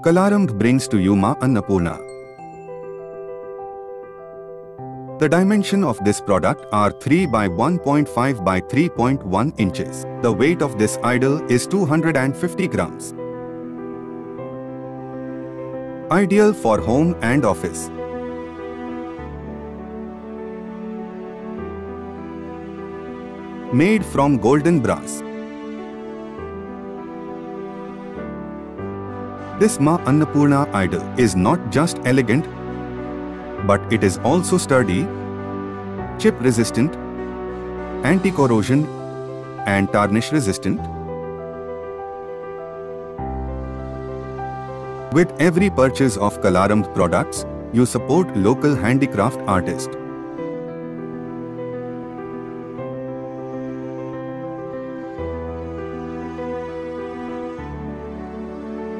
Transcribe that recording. Kalarambh brings to you Maa Annapurna. The dimension of this product are 3 by 1.5 by 3.1 inches. The weight of this idol is 250 grams. Ideal for home and office. Made from golden brass. This Maa Annapurna idol is not just elegant, but it is also sturdy, chip-resistant, anti-corrosion and tarnish-resistant. With every purchase of Kalarambh products, you support local handicraft artists.